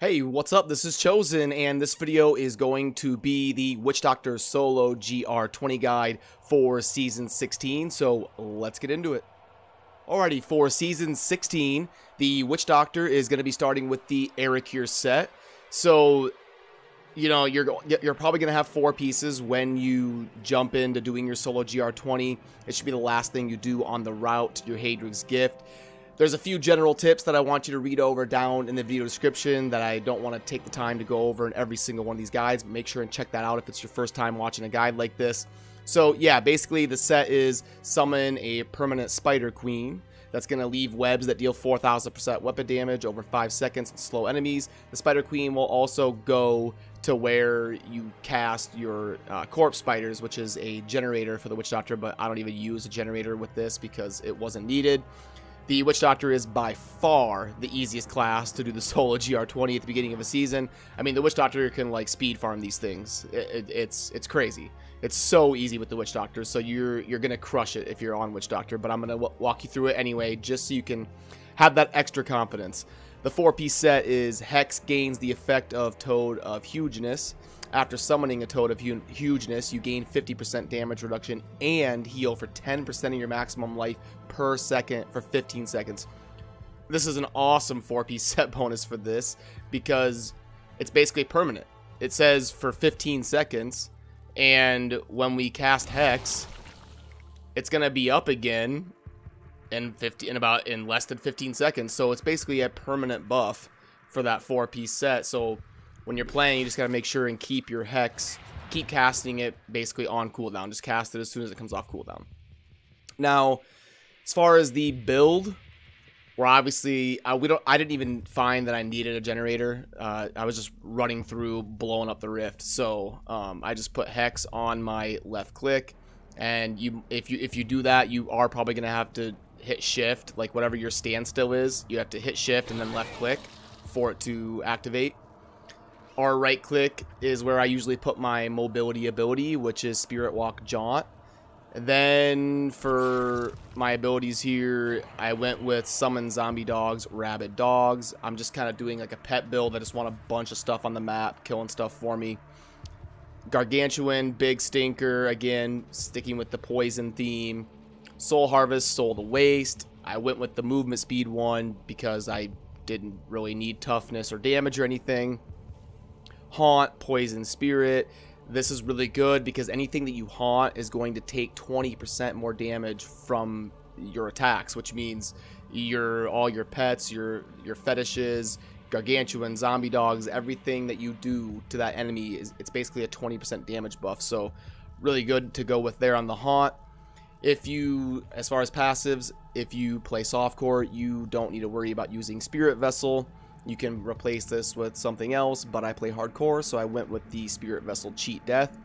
Hey, what's up? This is Chosen, and this video is going to be the Witch Doctor solo GR20 guide for Season 16, so let's get into it. Alrighty, for Season 16, the Witch Doctor is going to be starting with the Erykir set. So, you know, you're probably going to have four pieces when you jump into doing your solo GR20. It should be the last thing you do on the route to your Haedrig's Gift. There's a few general tips that I want you to read over down in the video description that I don't want to take the time to go over in every single one of these guides, but make sure and check that out if it's your first time watching a guide like this. So yeah, basically the set is summon a permanent Spider Queen. That's going to leave webs that deal 4,000% weapon damage over 5 seconds and slow enemies. The Spider Queen will also go to where you cast your Corpse Spiders, which is a generator for the Witch Doctor, but I don't even use a generator with this because it wasn't needed. The Witch Doctor is by far the easiest class to do the solo GR20 at the beginning of a season. I mean, the Witch Doctor can like speed farm these things. It's crazy. It's so easy with the Witch Doctor, so you're gonna crush it if you're on Witch Doctor. But I'm gonna walk you through it anyway, just so you can have that extra confidence. The four-piece set is Hex gains the effect of Toad of Hugeness. After summoning a Toad of Hugeness, you gain 50% damage reduction and heal for 10% of your maximum life per second for 15 seconds. This is an awesome four-piece set bonus for this because it's basically permanent. It says for 15 seconds, and when we cast Hex, it's going to be up again in less than 15 seconds. So it's basically a permanent buff for that four-piece set. So when you're playing, you just gotta make sure and keep your Hex, keep casting it basically on cooldown. Just cast it as soon as it comes off cooldown. Now, as far as the build, we're obviously I didn't even find that I needed a generator. I was just running through, blowing up the rift. So I just put Hex on my left click, and if you do that, you are probably gonna have to hit shift, like whatever your standstill is. You have to hit shift and then left click for it to activate. Our right click is where I usually put my mobility ability, which is Spirit Walk, Jaunt. And then for my abilities here, I went with Summon Zombie Dogs, Rabid Dogs. I'm just kind of doing like a pet build. I just want a bunch of stuff on the map, killing stuff for me. Gargantuan, Big Stinker, again, sticking with the poison theme. Soul Harvest, Soul to Waste. I went with the movement speed one because I didn't really need toughness or damage or anything. Haunt, Poisoned Spirit. This is really good because anything that you haunt is going to take 20% more damage from your attacks, which means all your pets, your fetishes, Gargantuan, Zombie Dogs, everything that you do to that enemy it's basically a 20% damage buff. So really good to go with there on the Haunt. As far as passives, if you play softcore, you don't need to worry about using Spirit Vessel. You can replace this with something else, but I play hardcore, so I went with the Spirit Vessel Cheat Death.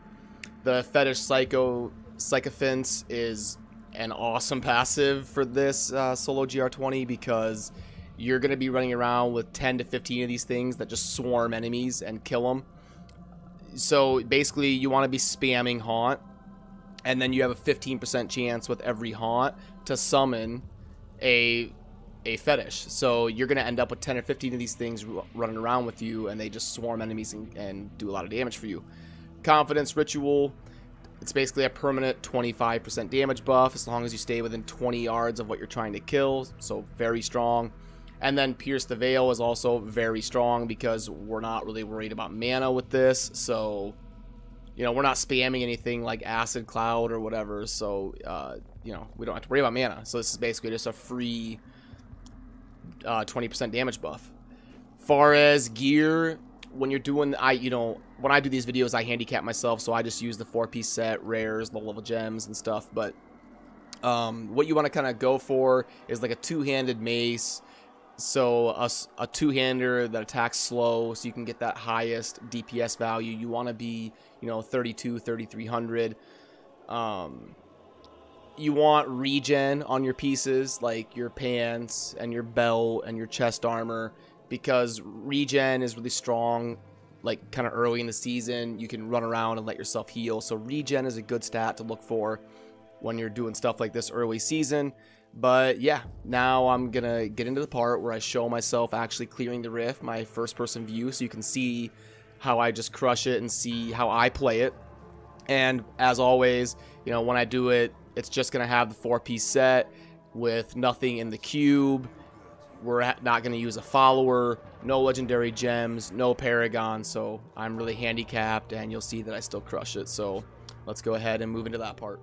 The Fetish Sycophants is an awesome passive for this solo GR20 because you're going to be running around with 10 to 15 of these things that just swarm enemies and kill them. So basically, you want to be spamming Haunt, and then you have a 15% chance with every Haunt to summon a fetish, so you're gonna end up with 10 or 15 of these things running around with you, and they just swarm enemies and do a lot of damage for you. Confidence Ritual, it's basically a permanent 25% damage buff as long as you stay within 20 yards of what you're trying to kill, so very strong. And then Pierce the Veil is also very strong because we're not really worried about mana with this, so you know, we're not spamming anything like acid cloud or whatever, so you know, we don't have to worry about mana. So this is basically just a free 20% damage buff. Far as gear, when you're doing, you know, when I do these videos, I handicap myself, so I just use the four-piece set, rares, low-level gems, and stuff. But what you want to kind of go for is like a two-handed mace, so a two-hander that attacks slow, so you can get that highest DPS value. You want to be, you know, 32, 3300. You want regen on your pieces, like your pants and your belt and your chest armor, because regen is really strong, like kind of early in the season. You can run around and let yourself heal, so regen is a good stat to look for when you're doing stuff like this early season. But yeah, now I'm gonna get into the part where I show myself actually clearing the rift, my first person view, so you can see how I just crush it and see how I play it. And as always, you know, when I do it, it's just gonna have the 4-piece set with nothing in the cube. We're not gonna use a follower, no legendary gems, no paragon, so I'm really handicapped, and you'll see that I still crush it. So let's go ahead and move into that part.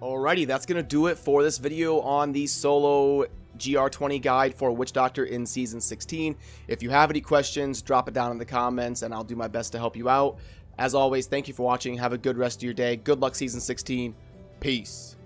Alrighty, that's going to do it for this video on the solo GR20 guide for Witch Doctor in Season 16. If you have any questions, drop it down in the comments and I'll do my best to help you out. As always, thank you for watching. Have a good rest of your day. Good luck Season 16. Peace.